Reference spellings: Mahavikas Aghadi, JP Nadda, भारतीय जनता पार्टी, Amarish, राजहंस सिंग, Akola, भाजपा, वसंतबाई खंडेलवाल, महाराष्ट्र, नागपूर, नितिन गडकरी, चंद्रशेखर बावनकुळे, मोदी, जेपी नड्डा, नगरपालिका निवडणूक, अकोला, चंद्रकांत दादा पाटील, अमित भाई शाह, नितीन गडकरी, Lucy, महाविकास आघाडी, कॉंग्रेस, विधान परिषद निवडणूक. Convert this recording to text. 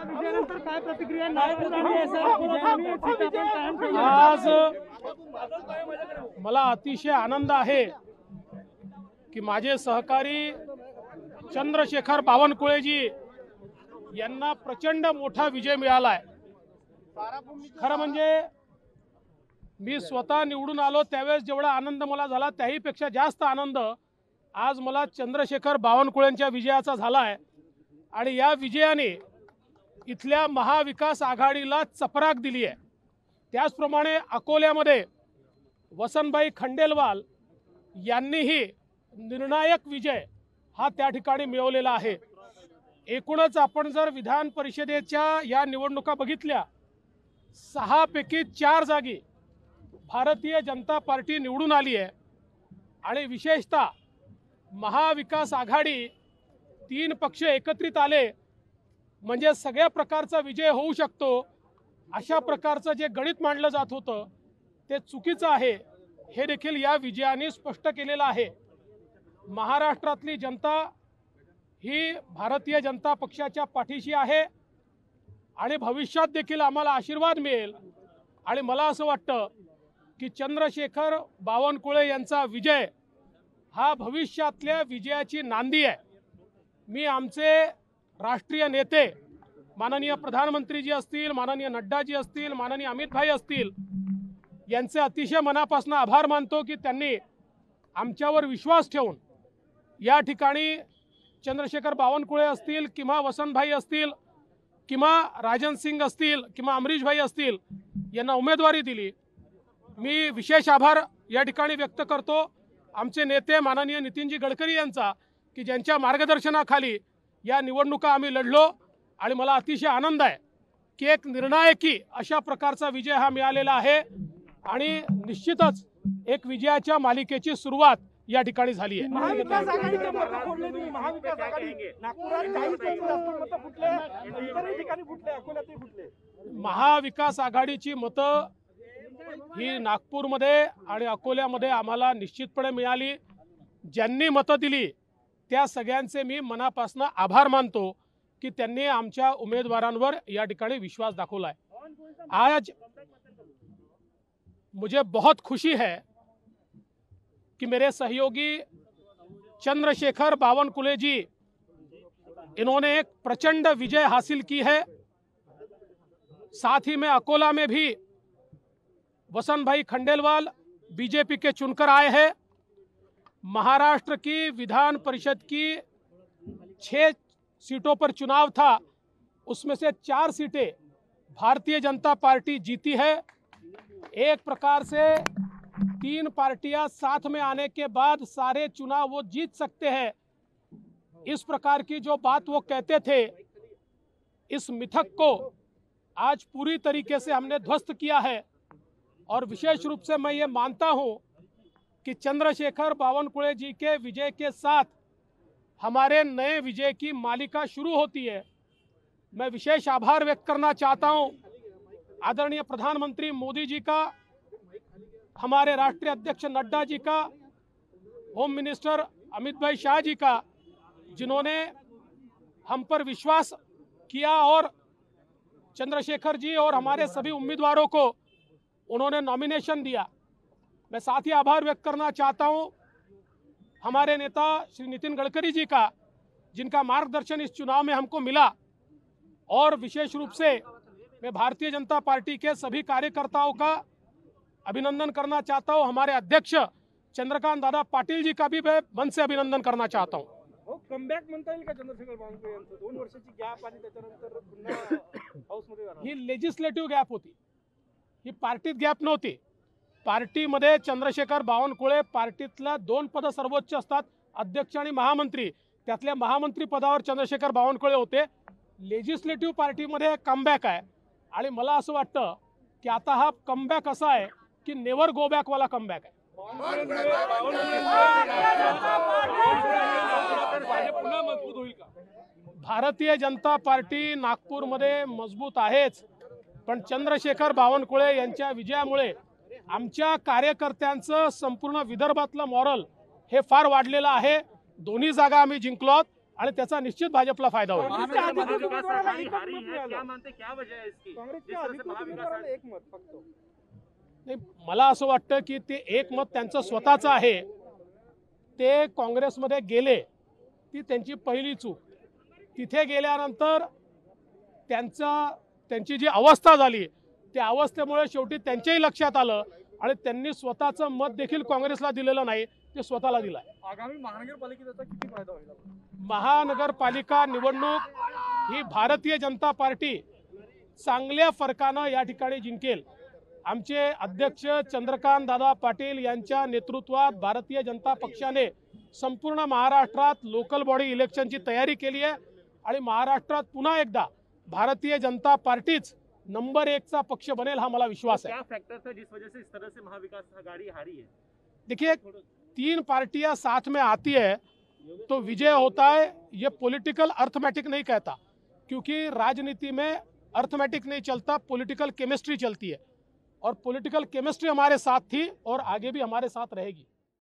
आज मला अतिशय आनंद आहे की माझे सहकारी चंद्रशेखर बावनकुळेजी यांना प्रचंड मोठा विजय मिळालाय। खरं म्हणजे मी स्वतः निवडून आलो त्यावेळेस जेवढा आनंद मला झाला त्याहीपेक्षा जास्त आनंद आज मला चंद्रशेखर बावनकुळेंच्या विजयाचा झालाय आणि या विजयाने इथल्या महाविकास आघाडीला चपराक दिली आहे। त्याचप्रमाणे अकोल्यामध्ये वसंतबाई खंडेलवाल यांनीही निर्णायक विजय हा त्या ठिकाणी मिळवलेला आहे। एकूणच आपण जर विधान परिषदेच्या या निवडणुका बघितल्या 6 पैकी 4 जागी भारतीय जनता पार्टी निवडून आली आहे आणि विशेषतः महाविकास आघाडी 3 पक्ष एकत्रित आले म्हणजे सगळ्या प्रकारचा विजय होऊ शकतो अशा प्रकारचं जे गणित मांडलं जात होतं ते चुकीचं आहे हे देखील या विजयाने स्पष्ट केलेलं आहे। महाराष्ट्रातली जनता ही भारतीय जनता पक्षाच्या पाठीशी आहे आणि भविष्यात देखील आम्हाला आशीर्वाद मिळेल आणि मला असं वाटतं की चंद्रशेखर बावनकुळे यांचा विजय हा भविष्यातल्या विजयाची नांदी आहे। मी आमचे राष्ट्रीय नेते माननीय प्रधानमंत्रीजी असतील, माननीय नड्डाजी असतील, माननीय अमित भाई असतील यांचे अतिशय मनापासून आभार मानतो की त्यांनी आमच्यावर विश्वास ठेवून या ठिकाणी चंद्रशेखर बावनकुळे असतील किंवा वसंत भाई असतील किंवा राजहंस सिंग असतील किंवा अमरीश भाई असतील यांना उमेदवारी दिली। मी विशेष आभार या ठिकाणी व्यक्त करतो आमचे नेते माननीय नितीनजी गडकरी यांचा की ज्यांच्या मार्गदर्शनाखाली या निवडणुका आम्ही लढलो आणि मला अतिशय आनंद आहे की एक निर्णायकी अशा प्रकारचा विजय हा मिळालेला आहे आणि निश्चितच एक विजयाच्या मालिकेची सुरुवात या ठिकाणी झाली आहे। महाविकास आघाडीचे मत फोडले तुम्ही, महाविकास आघाडी नागपुरात काही मत फुटले, इतरही ठिकाणी फुटले, अकोल्यातही फुटले। महाविकास आघाडीची मतं ही नागपूरमध्ये आणि अकोल्यामध्ये आम्हाला निश्चितपणे मिळाली। ज्यांनी मतं दिली त्या सगळ्यांचे मी मनापासून आभार मानतो की त्यांनी आमच्या उमेदवारांवर या ठिकाणी विश्वास दाखवलाय। आज मुझे बहुत खुशी है कि मेरे सहयोगी चंद्रशेखर बावनकुळे जी इन्होंने एक प्रचंड विजय हासिल की है। साथ ही में अकोला में भी वसंत भाई खंडेलवाल बीजेपी के चुनकर आए हैं। महाराष्ट्र की विधान परिषद की 6 सीटों पर चुनाव था, उसमें से 4 सीटें भारतीय जनता पार्टी जीती है। एक प्रकार से 3 पार्टियां साथ में आने के बाद सारे चुनाव वो जीत सकते हैं, इस प्रकार की जो बात वो कहते थे इस मिथक को आज पूरी तरीके से हमने ध्वस्त किया है। और विशेष रूप से मैं ये मानता हूँ कि चंद्रशेखर बावनकुळे जी के विजय के साथ हमारे नए विजय की मालिका शुरू होती है। मैं विशेष आभार व्यक्त करना चाहता हूँ आदरणीय प्रधानमंत्री मोदी जी का, हमारे राष्ट्रीय अध्यक्ष नड्डा जी का, होम मिनिस्टर अमित भाई शाह जी का, जिन्होंने हम पर विश्वास किया और चंद्रशेखर जी और हमारे सभी उम्मीदवारों को उन्होंने नॉमिनेशन दिया। मैं साथ ही आभार व्यक्त करना चाहता हूं हमारे नेता श्री नितिन गडकरी जी का, जिनका मार्गदर्शन इस चुनाव में हमको मिला। और विशेष रूप से मैं भारतीय जनता पार्टी के सभी कार्यकर्ताओं का अभिनंदन करना चाहता हूं। हमारे अध्यक्ष चंद्रकांत दादा पाटील जी का भी मैं मन से अभिनंदन करना चाहता हूं। कमबॅक म्हणता येईल का चंद्रशेखर बावनकुळे यांचं 2 वर्षाची गॅप आणि त्याच्यानंतर पुन्हा हाऊसमध्ये जाणार? ही लेजिस्लेटिव्ह गॅप होती, ही पार्टीत गॅप नव्हती। पार्टीमध्ये चंद्रशेखर बावनकुळे पार्टीतला 2 पदं सर्वोच्च असतात, अध्यक्ष आणि महामंत्री, त्यातल्या महामंत्री पदावर चंद्रशेखर बावनकुळे होते। लेजिस्लेटिव्ह पार्टीमध्ये कमबॅक आहे आणि मला असं वाटतं की आता हा कमबॅक असा आहे की नेवर गो बॅक वाला कमबॅक आहे। भारतीय जनता पार्टी नागपूरमध्ये मजबूत आहेच, पण चंद्रशेखर बावनकुळे यांच्या विजयामुळे आमच्या कार्यकर्त्यांचं संपूर्ण विदर्भातलं मॉरल हे फार वाढलेलं आहे। 2 जागा आम्ही जिंकलो निश्चित भाजपला फायदा होईल। मला असं वाटतं की ते एक मत त्यांचं स्वतःचं आहे, ते काँग्रेसमध्ये गेले ती त्यांची पहिली चूक। तिथे गेल्यानंतर त्यांची जी अवस्था झाली त्या अवस्थेमुळे शेवटी त्यांच्याही लक्षात आलं आणि त्यांनी स्वतःचं मत देखील काँग्रेसला दिलेलं नाही, ते स्वतःला दिलं आहे। आगामी महानगरपालिकेचा किती फायदा होईल? महानगरपालिका निवडणूक ही भारतीय जनता पार्टी चांगल्या फरकाने या ठिकाणी जिंकेल। आमचे अध्यक्ष चंद्रकांत दादा पाटील यांच्या नेतृत्वात भारतीय जनता पक्षाने संपूर्ण महाराष्ट्रात लोकल बॉडी इलेक्शनची तयारी केली आहे आणि महाराष्ट्रात पुन्हा एकदा भारतीय जनता पार्टीच नंबर 1 पक्ष बनेल, हा मला विश्वास है। क्या फैक्टर था जिस वजह से इस तरह से महाविकास आघाड़ी हारी है? देखिए, 3 पार्टियां साथ में आती है तो विजय होता है, ये पॉलिटिकल अर्थमेटिक नहीं कहता, क्योंकि राजनीति में अर्थमेटिक नहीं चलता, पॉलिटिकल केमिस्ट्री चलती है और पॉलिटिकल केमिस्ट्री हमारे साथ थी और आगे भी हमारे साथ रहेगी।